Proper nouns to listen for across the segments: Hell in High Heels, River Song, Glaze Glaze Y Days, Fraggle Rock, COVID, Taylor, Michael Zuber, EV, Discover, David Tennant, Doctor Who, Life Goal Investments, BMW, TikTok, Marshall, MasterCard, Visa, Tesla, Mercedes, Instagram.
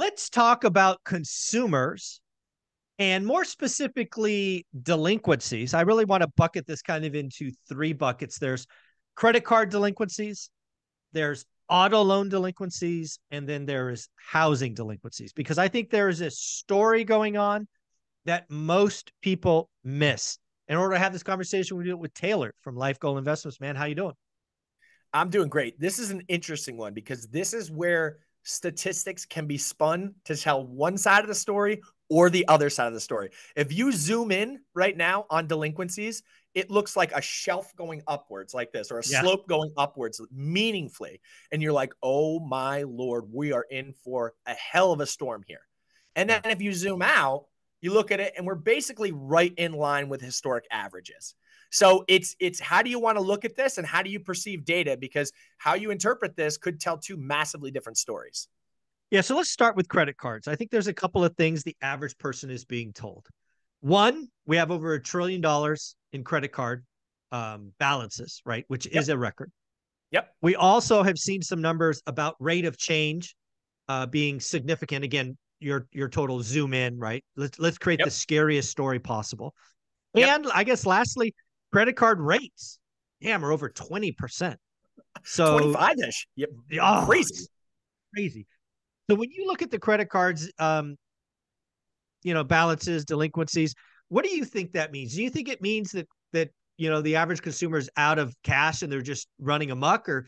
Let's talk about consumers and more specifically delinquencies. I really want to bucket this kind of into three buckets. There's credit card delinquencies, there's auto loan delinquencies, and then there is housing delinquencies, because I think there is a story going on that most people miss. In order to have this conversation, we do it with Taylor from Life Goal Investments. Man, how you doing? I'm doing great. This is an interesting one because this is where statistics can be spun to tell one side of the story or the other side of the story. If you zoom in right now on delinquencies, it looks like a shelf going upwards like this, or a slope going upwards meaningfully. And you're like, oh my Lord, we are in for a hell of a storm here. And then if you zoom out, you look at it and we're basically right in line with historic averages. So it's how do you want to look at this and how do you perceive data? Because how you interpret this could tell two massively different stories. Yeah. So let's start with credit cards. I think there's a couple of things the average person is being told. One, we have over $1 trillion in credit card balances, right? Which is a record. Yep. We also have seen some numbers about rate of change being significant. Again, your total zoom in, right? Let's create the scariest story possible. And I guess lastly, credit card rates, damn, are over 20%. So 25-ish. Yep. Oh, crazy. So when you look at the credit cards, balances, delinquencies, what do you think that means? Do you think it means that the average consumer is out of cash and they're just running amok? Or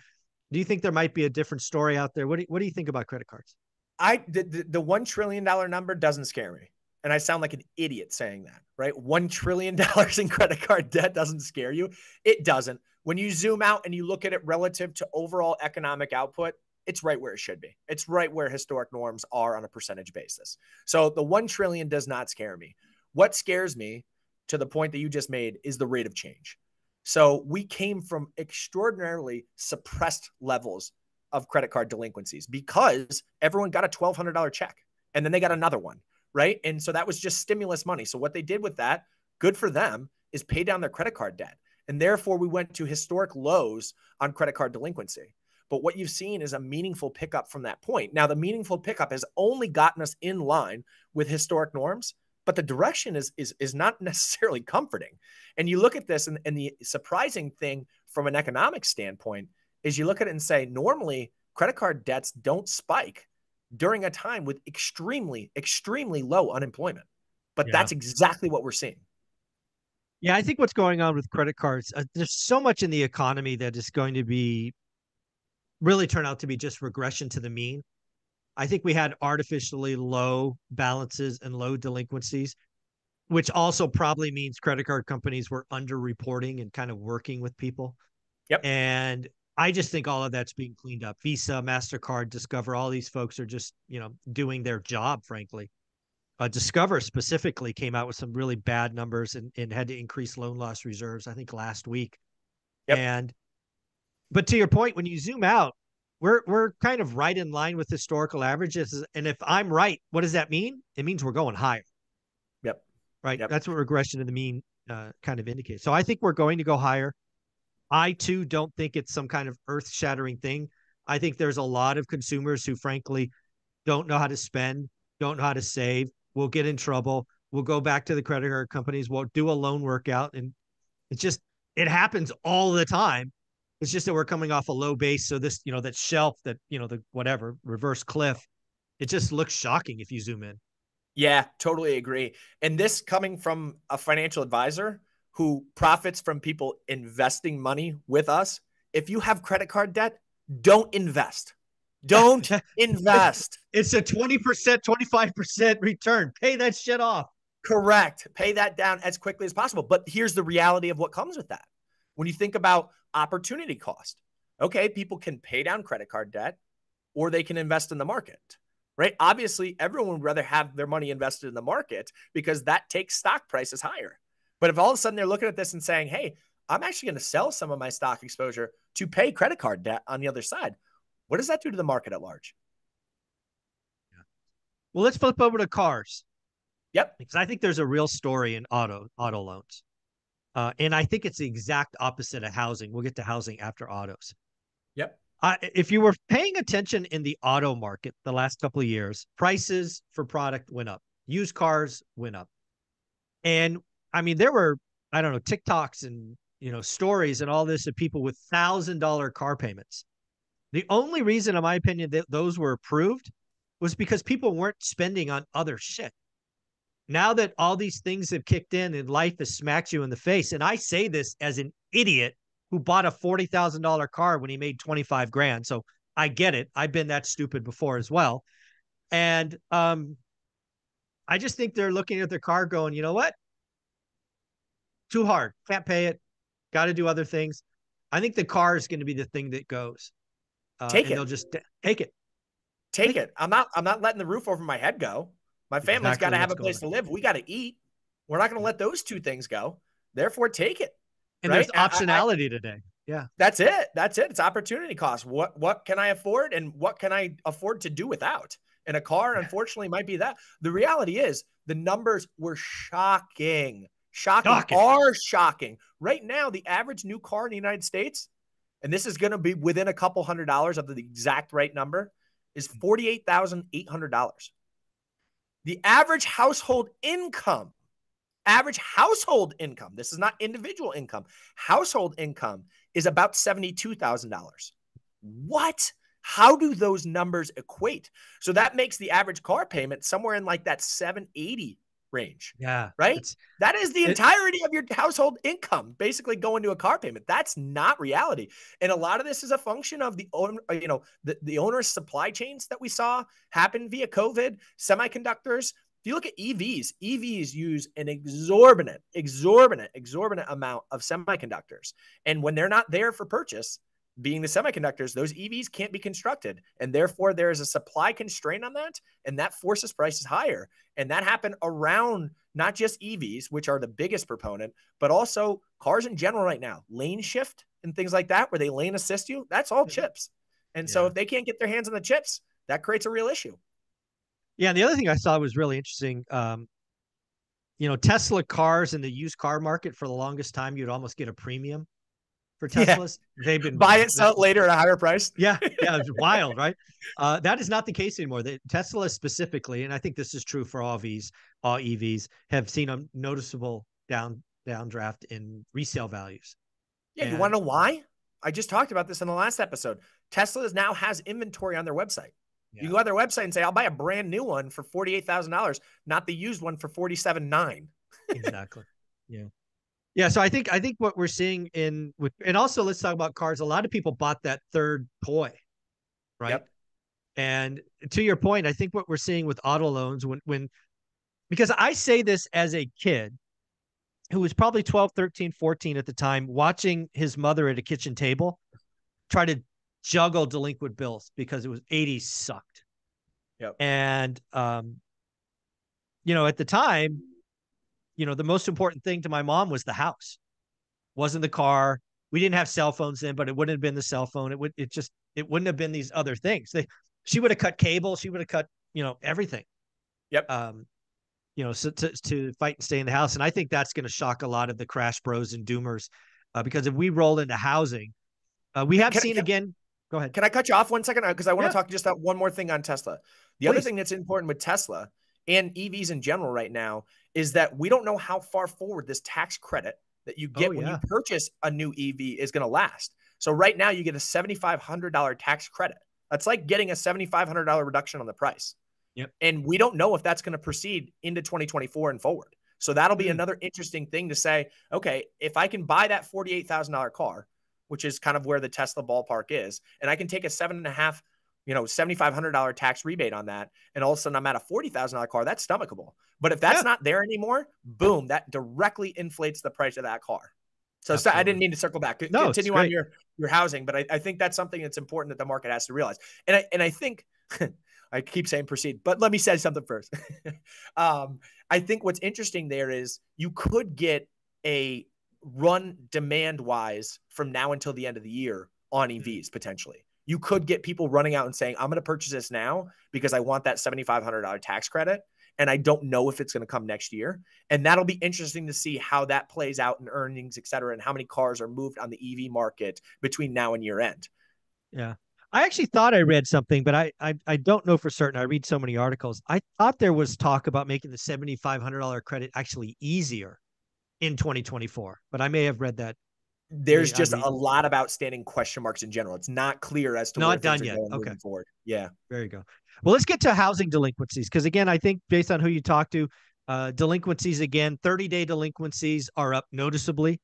do you think there might be a different story out there? What do you think about credit cards? The $1 trillion number doesn't scare me. And I sound like an idiot saying that, right? $1 trillion in credit card debt doesn't scare you. It doesn't. When you zoom out and you look at it relative to overall economic output, it's right where it should be. It's right where historic norms are on a percentage basis. So the $1 trillion does not scare me. What scares me, to the point that you just made, is the rate of change. So we came from extraordinarily suppressed levels of credit card delinquencies because everyone got a $1,200 check and then they got another one. Right. And so that was just stimulus money. So what they did with that, good for them, is pay down their credit card debt. And therefore, we went to historic lows on credit card delinquency. But what you've seen is a meaningful pickup from that point. Now, the meaningful pickup has only gotten us in line with historic norms, but the direction is not necessarily comforting. And you look at this, and the surprising thing from an economic standpoint is you look at it and say, normally credit card debts don't spike during a time with extremely, extremely low unemployment. But that's exactly what we're seeing. Yeah, I think what's going on with credit cards, there's so much in the economy that is going to be really turn out to be just regression to the mean. I think we had artificially low balances and low delinquencies, which also probably means credit card companies were underreporting and kind of working with people. Yep. And I just think all of that's being cleaned up. Visa, MasterCard, Discover, all these folks are just, doing their job, frankly. Discover specifically came out with some really bad numbers and had to increase loan loss reserves, I think, last week. Yep. But to your point, when you zoom out, we're kind of right in line with historical averages. And if I'm right, what does that mean? It means we're going higher. Yep. Right. Yep. That's what regression to the mean kind of indicates. So I think we're going to go higher. I too don't think it's some kind of earth-shattering thing. I think there's a lot of consumers who frankly don't know how to spend, don't know how to save, will get in trouble, will go back to the credit card companies, will do a loan workout. And it happens all the time. It's just that we're coming off a low base. So this, that shelf that, the whatever reverse cliff, it just looks shocking if you zoom in. Yeah, totally agree. And this coming from a financial advisor who profits from people investing money with us. If you have credit card debt, don't invest. Don't invest. It's a 20%, 25% return. Pay that shit off. Correct. Pay that down as quickly as possible. But here's the reality of what comes with that. When you think about opportunity cost, okay, people can pay down credit card debt or they can invest in the market. Right? Obviously, everyone would rather have their money invested in the market because that takes stock prices higher. But if all of a sudden they're looking at this and saying, hey, I'm actually going to sell some of my stock exposure to pay credit card debt on the other side, what does that do to the market at large? Yeah. Well, let's flip over to cars. Yep. Because I think there's a real story in auto loans. And I think it's the exact opposite of housing. We'll get to housing after autos. Yep. If you were paying attention in the auto market the last couple of years, prices for product went up. Used cars went up. And I mean, there were, I don't know, TikToks and, you know, stories and all this of people with $1,000 car payments. The only reason, in my opinion, that those were approved was because people weren't spending on other shit. Now that all these things have kicked in and life has smacked you in the face, and I say this as an idiot who bought a $40,000 car when he made 25 grand. So I get it. I've been that stupid before as well. And I just think they're looking at their car going, you know what? Too hard. Can't pay it. Got to do other things. I think the car is going to be the thing that goes. Take it. They'll just take it. Take it. I'm not letting the roof over my head go. My family's got to have a place to live. We got to eat. We're not going to let those two things go. Therefore, take it. And right? There's optionality today. Yeah. That's it. That's it. It's opportunity cost. What can I afford and what can I afford to do without? And a car, unfortunately, might be that. The reality is the numbers were shocking. Shocking. Right now, the average new car in the United States, and this is going to be within a couple $100 of the exact right number, is $48,800. The average household income, this is not individual income, household income is about $72,000. What? How do those numbers equate? So that makes the average car payment somewhere in like that $780 range. Yeah. Right? That is the entirety of your household income basically going to a car payment. That's not reality. And a lot of this is a function of the onerous supply chains that we saw happen via COVID, semiconductors. If you look at EVs, EVs use an exorbitant amount of semiconductors. And when they're not there for purchase, being the semiconductors, those EVs can't be constructed. And therefore, there is a supply constraint on that. And that forces prices higher. And that happened around not just EVs, which are the biggest proponent, but also cars in general right now. Lane shift and things like that, where they lane assist you, that's all chips. And so if they can't get their hands on the chips, that creates a real issue. Yeah. And the other thing I saw was really interesting. Tesla cars in the used car market for the longest time, you'd almost get a premium for Teslas. Yeah. They've been buy it, sell it later at a higher price. Yeah. Yeah. It's wild, right? That is not the case anymore. Tesla specifically, and I think this is true for all EVs have seen a noticeable downdraft in resale values. Yeah. You want to know why? I just talked about this in the last episode. Tesla now has inventory on their website. Yeah. You go on their website and say, I'll buy a brand new one for $48,000, not the used one for $47,900. Exactly. Yeah. Yeah, so I think what we're seeing and also let's talk about cars. A lot of people bought that third toy, right? Yep. And to your point, I think what we're seeing with auto loans because I say this as a kid who was probably 12, 13, 14 at the time, watching his mother at a kitchen table try to juggle delinquent bills because it was 80s sucked. Yep. And, at the time, the most important thing to my mom was the house, wasn't the car. We didn't have cell phones then, but it wouldn't have been the cell phone. It wouldn't have been these other things. She would have cut cable. She would have cut, everything. Yep. So to fight and stay in the house. And I think that's going to shock a lot of the crash bros and doomers because if we roll into housing, we have seen again. Go ahead. Can I cut you off 1 second? Because I want to talk just that one more thing on Tesla. The other thing that's important with Tesla and EVs in general right now is that we don't know how far forward this tax credit that you get when you purchase a new EV is going to last. So right now you get a $7,500 tax credit. That's like getting a $7,500 reduction on the price. Yep. And we don't know if that's going to proceed into 2024 and forward. So that'll be another interesting thing to say, okay, if I can buy that $48,000 car, which is kind of where the Tesla ballpark is, and I can take a $7,500 tax rebate on that, and all of a sudden I'm at a $40,000 car, that's stomachable. But if that's not there anymore, boom, that directly inflates the price of that car. So I didn't mean to circle back. No, continue on your housing, but I think that's something that's important that the market has to realize. And I think I keep saying proceed, but let me say something first. I think what's interesting there is you could get a run demand-wise from now until the end of the year on EVs potentially. You could get people running out and saying, I'm going to purchase this now because I want that $7,500 tax credit. And I don't know if it's going to come next year. And that'll be interesting to see how that plays out in earnings, et cetera, and how many cars are moved on the EV market between now and year end. Yeah. I actually thought I read something, but I don't know for certain. I read so many articles. I thought there was talk about making the $7,500 credit actually easier in 2024, but I may have read that. There's just a lot of outstanding question marks in general. It's not clear as to where things are going moving forward. Yeah. There you go. Well, let's get to housing delinquencies. Because again, I think based on who you talk to, delinquencies, again, 30-day delinquencies are up noticeably.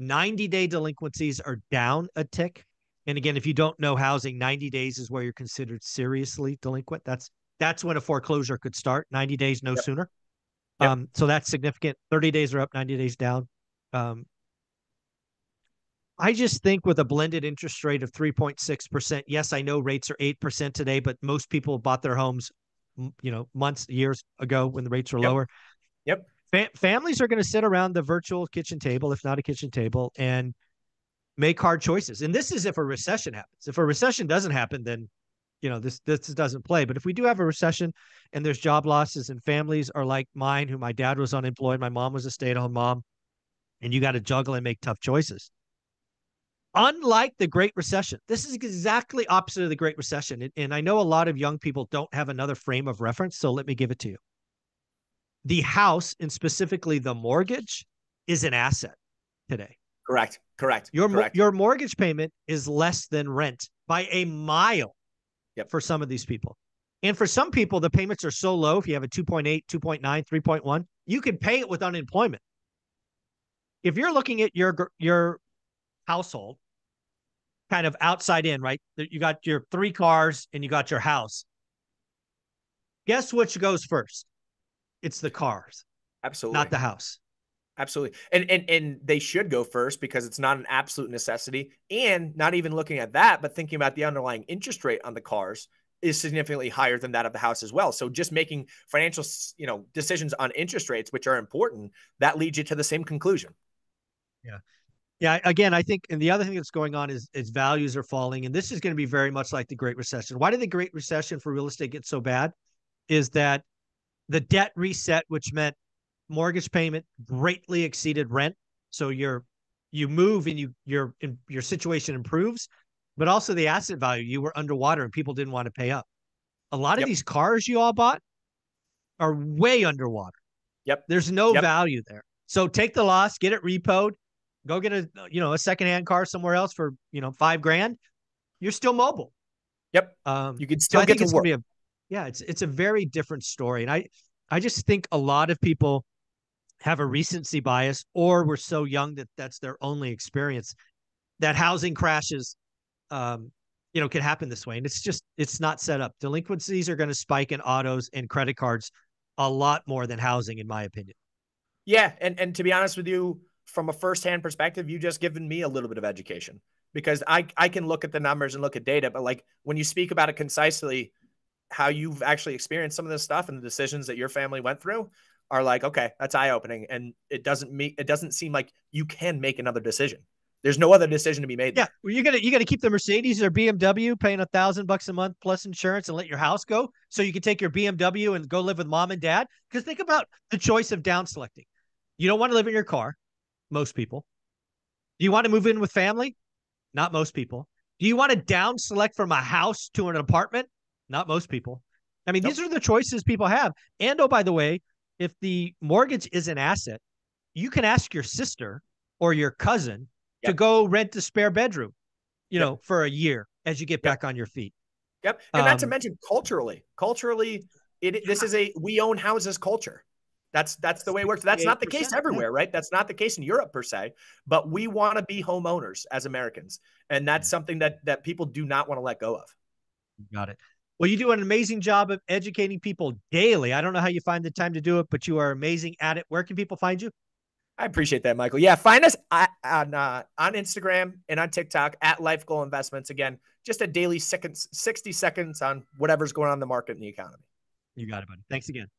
90-day delinquencies are down a tick. And again, if you don't know housing, 90 days is where you're considered seriously delinquent. That's when a foreclosure could start. 90 days, no sooner. Yep. So that's significant. 30 days are up, 90 days down. I just think with a blended interest rate of 3.6%, yes, I know rates are 8% today, but most people bought their homes, you know, months, years ago when the rates were lower. Yep. Families are going to sit around the virtual kitchen table, if not a kitchen table, and make hard choices. And this is if a recession happens. If a recession doesn't happen, then, you know, this doesn't play. But if we do have a recession and there's job losses and families are like mine, who my dad was unemployed, my mom was a stay-at-home mom, and you got to juggle and make tough choices. Unlike the Great Recession, this is exactly opposite of the Great Recession. And I know a lot of young people don't have another frame of reference, so let me give it to you. The house, and specifically the mortgage, is an asset today. Correct, correct. Your mortgage payment is less than rent by a mile for some of these people. And for some people, the payments are so low, if you have a 2.8, 2.9, 3.1, you can pay it with unemployment. If you're looking at your household, kind of outside in, right? You got your three cars and you got your house. Guess which goes first? It's the cars. Absolutely. Not the house. Absolutely. And they should go first because it's not an absolute necessity. And not even looking at that, but thinking about the underlying interest rate on the cars is significantly higher than that of the house as well. So just making financial, you know, decisions on interest rates, which are important, that leads you to the same conclusion. Yeah. Yeah, again, I think, and the other thing that's going on is values are falling, and this is going to be very much like the Great Recession. Why did the Great Recession for real estate get so bad? Is that the debt reset, which meant mortgage payment greatly exceeded rent, so you move and your situation improves, but also the asset value, you were underwater and people didn't want to pay up. A lot of these cars you all bought are way underwater. Yep, there's no value there. So take the loss, get it repoed. Go get a, you know, a secondhand car somewhere else for, you know, $5,000. You're still mobile. Yep. You could still get to work. It's a very different story. And I just think a lot of people have a recency bias, or we're so young that that's their only experience, that housing crashes, you know, can happen this way. And it's just, it's not set up. Delinquencies are going to spike in autos and credit cards a lot more than housing, in my opinion. Yeah. And to be honest with you, from a firsthand perspective, you just given me a little bit of education, because I can look at the numbers and look at data, but like when you speak about it concisely, how you've actually experienced some of this stuff and the decisions that your family went through are like, okay, that's eye-opening. And it doesn't seem like you can make another decision. There's no other decision to be made. Yeah. Well, you're going to keep the Mercedes or BMW paying $1,000 a month plus insurance and let your house go so you can take your BMW and go live with mom and dad. Because think about the choice of down selecting. You don't want to live in your car. Most people. Do you want to move in with family? Not most people. Do you want to down select from a house to an apartment? Not most people. I mean, These are the choices people have. And oh, by the way, if the mortgage is an asset, you can ask your sister or your cousin to go rent a spare bedroom, you know, for a year as you get back on your feet. Yep. And not to mention culturally, this is a, we own houses culture. That's the way it works. That's not the case everywhere, right? That's not the case in Europe per se, but we want to be homeowners as Americans. And that's something that people do not want to let go of. Got it. Well, you do an amazing job of educating people daily. I don't know how you find the time to do it, but you are amazing at it. Where can people find you? I appreciate that, Michael. Yeah, find us on Instagram and on TikTok at Life Goal Investments. Again, just a daily 60 seconds on whatever's going on in the market and the economy. You got it, buddy. Thanks again.